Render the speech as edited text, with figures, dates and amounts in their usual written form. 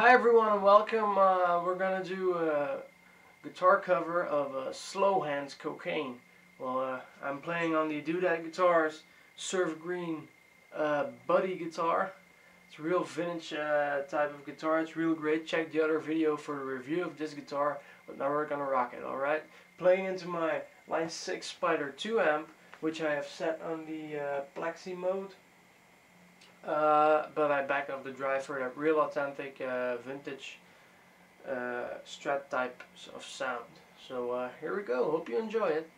Hi everyone and welcome. We're going to do a guitar cover of Slowhand's Cocaine. Well, I'm playing on the DooDad Guitars Surf Green Buddy Guitar. It's a real vintage type of guitar. It's real great. Check the other video for the review of this guitar, but now we're going to rock it, alright? Playing into my Line 6 Spider 2 amp, which I have set on the Plexi mode. But I back up the drive for that real authentic vintage Strat type of sound. So here we go, hope you enjoy it.